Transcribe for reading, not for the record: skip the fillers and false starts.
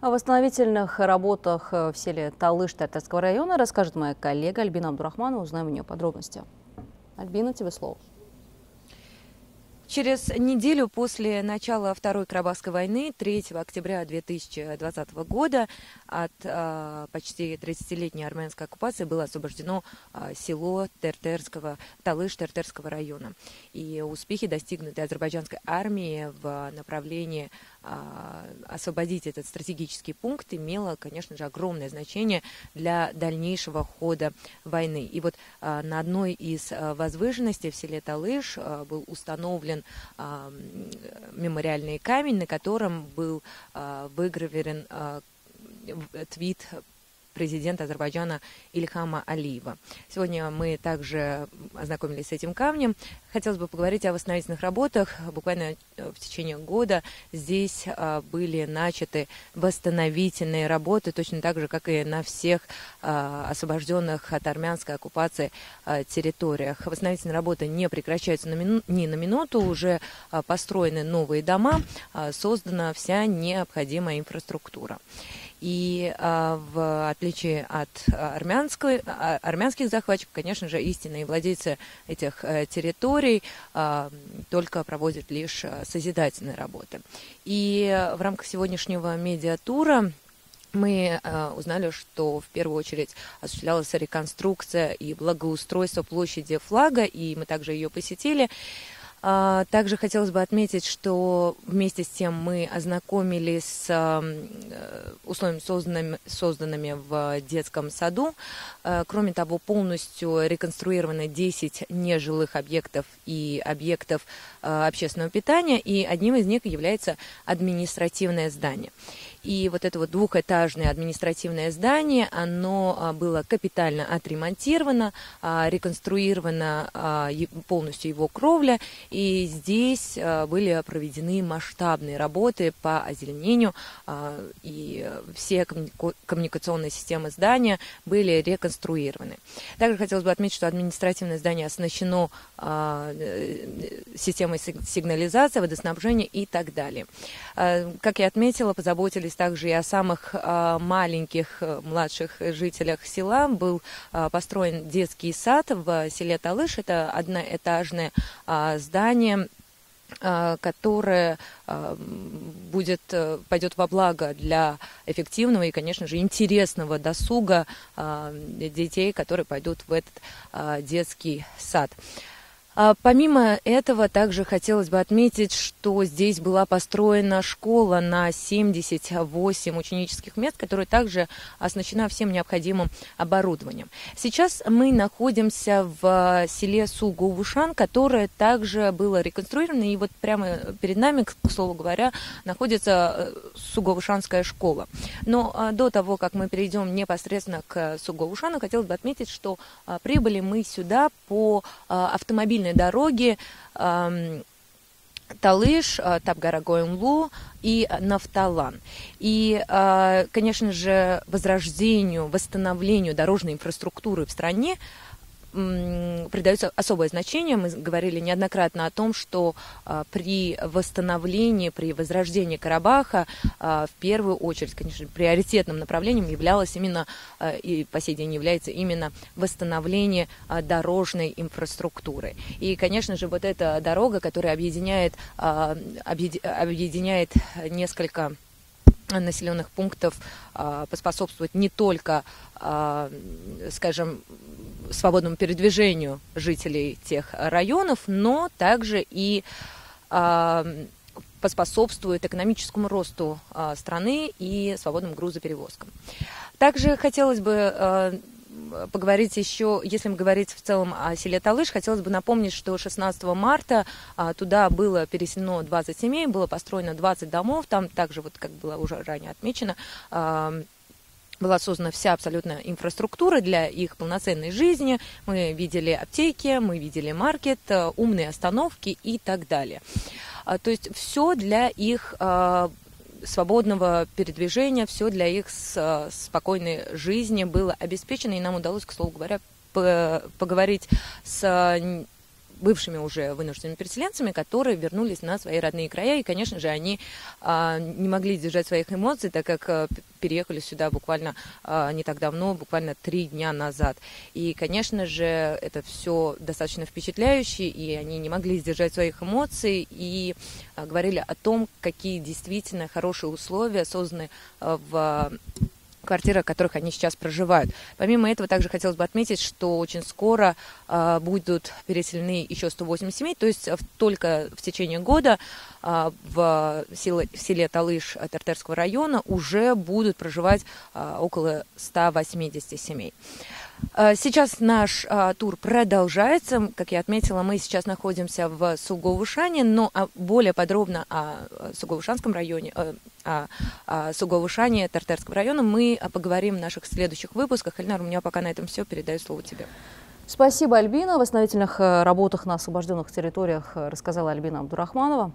О восстановительных работах в селе Талыш Тертерского района расскажет моя коллега Альбина Абдурахманова. Узнаем у нее подробности. Альбина, тебе слово. Через неделю после начала Второй Карабахской войны, 3 октября 2020 года, от почти 30-летней армянской оккупации было освобождено село Талыш Тертерского района. И успехи, достигнутые азербайджанской армией в направлении освободить этот стратегический пункт, имело, конечно же, огромное значение для дальнейшего хода войны. И вот на одной из возвышенностей в селе Талыш был установлен мемориальный камень, на котором был выгравирован твит президента Азербайджана Ильхама Алиева. Сегодня мы также ознакомились с этим камнем. Хотелось бы поговорить о восстановительных работах. Буквально в течение года здесь были начаты восстановительные работы, точно так же, как и на всех освобожденных от армянской оккупации территориях. Восстановительные работы не прекращаются ни на минуту. Уже построены новые дома, создана вся необходимая инфраструктура. И в отличие от армянских захватчиков, конечно же, истинные владельцы этих территорий только проводят лишь созидательные работы. И в рамках сегодняшнего медиатура мы узнали, что в первую очередь осуществлялась реконструкция и благоустройство площади Флага, и мы также ее посетили. Также хотелось бы отметить, что вместе с тем мы ознакомились с условиями, созданными в детском саду. Кроме того, полностью реконструированы 10 нежилых объектов и объектов общественного питания, и одним из них является административное здание. И вот это вот двухэтажное административное здание, оно было капитально отремонтировано, реконструирована полностью его кровля, и здесь были проведены масштабные работы по озеленению, и все коммуникационные системы здания были реконструированы. Также хотелось бы отметить, что административное здание оснащено системой сигнализации, водоснабжения и так далее. Как я отметила, позаботились также и о самых маленьких, младших жителях села. Был построен детский сад в селе Талыш. Это одноэтажное здание, которое пойдет во благо для эффективного и, конечно же, интересного досуга детей, которые пойдут в этот детский сад. Помимо этого, также хотелось бы отметить, что здесь была построена школа на 78 ученических мест, которая также оснащена всем необходимым оборудованием. Сейчас мы находимся в селе Суговушан, которое также было реконструировано, и вот прямо перед нами, к слову говоря, находится Суговушанская школа. Но до того, как мы перейдем непосредственно к Суговушану, хотелось бы отметить, что прибыли мы сюда по автомобильной дороги Талыш, Табгарагоенлу и Нафталан. И, конечно же, возрождению, восстановлению дорожной инфраструктуры в стране придается особое значение. Мы говорили неоднократно о том, что при восстановлении, при возрождении Карабаха в первую очередь, конечно, приоритетным направлением являлось именно, и по сей день является именно восстановление дорожной инфраструктуры. И, конечно же, вот эта дорога, которая объединяет несколько населенных пунктов, поспособствует не только, скажем, свободному передвижению жителей тех районов, но также и поспособствует экономическому росту страны и свободным грузоперевозкам. Также хотелось бы поговорить еще, если говорить в целом о селе Талыш, хотелось бы напомнить, что 16 марта туда было переселено 20 семей, было построено 20 домов, там также, вот как было уже ранее отмечено, была создана вся абсолютная инфраструктура для их полноценной жизни. Мы видели аптеки, мы видели маркет, умные остановки и так далее. То есть все для их свободного передвижения, все для их спокойной жизни было обеспечено, и нам удалось, к слову говоря, поговорить с бывшими уже вынужденными переселенцами, которые вернулись на свои родные края. И, конечно же, они не могли сдержать своих эмоций, так как переехали сюда буквально не так давно, буквально 3 дня назад. И, конечно же, это все достаточно впечатляюще, и они не могли сдержать своих эмоций и говорили о том, какие действительно хорошие условия созданы в квартирах, в которых они сейчас проживают. Помимо этого, также хотелось бы отметить, что очень скоро будут переселены еще 108 семей, то есть только в течение года в селе Талыш Тертерского района уже будут проживать около 180 семей. Сейчас наш тур продолжается. Как я отметила, мы сейчас находимся в Суговушане, но более подробно о Суговушанском районе, о Суговушане Тертерского района мы поговорим в наших следующих выпусках. Ильнар, у меня пока на этом все. Передаю слово тебе. Спасибо, Альбина. О восстановительных работах на освобожденных территориях рассказала Альбина Абдурахманова.